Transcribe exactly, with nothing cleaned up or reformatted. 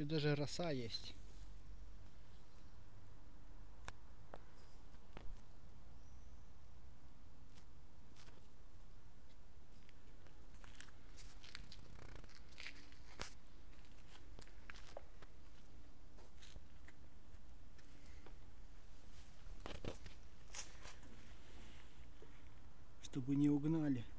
Еще даже роса есть. Чтобы не угнали.